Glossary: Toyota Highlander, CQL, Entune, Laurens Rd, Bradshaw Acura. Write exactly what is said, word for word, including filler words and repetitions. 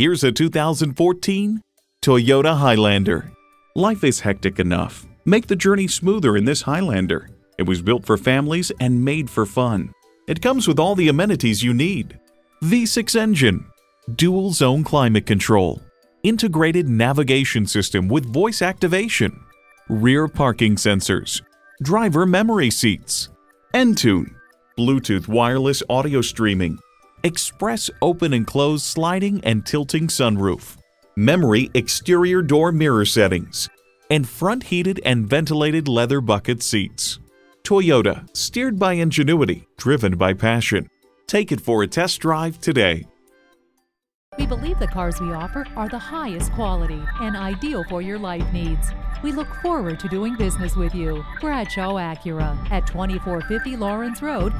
Here's a two thousand fourteen Toyota Highlander. Life is hectic enough. Make the journey smoother in this Highlander. It was built for families and made for fun. It comes with all the amenities you need. V six engine, dual zone climate control, integrated navigation system with voice activation, rear parking sensors, driver memory seats, Entune, Bluetooth wireless audio streaming, express open and close sliding and tilting sunroof, memory exterior door mirror settings, and front heated and ventilated leather bucket seats. Toyota, steered by ingenuity, driven by passion. Take it for a test drive today. We believe the cars we offer are the highest quality and ideal for your life needs. We look forward to doing business with you. Bradshaw Acura at twenty-four fifty Laurens Road,